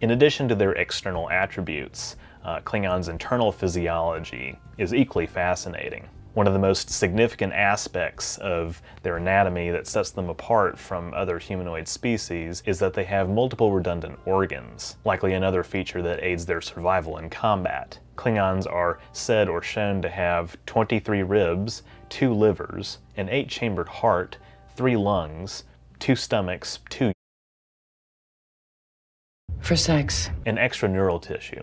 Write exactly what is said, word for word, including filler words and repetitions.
In addition to their external attributes, uh, Klingons' internal physiology is equally fascinating. One of the most significant aspects of their anatomy that sets them apart from other humanoid species is that they have multiple redundant organs, likely another feature that aids their survival in combat. Klingons are said or shown to have twenty-three ribs, two livers, an eight-chambered heart, three lungs, two stomachs, two for sex, and extra neural tissue.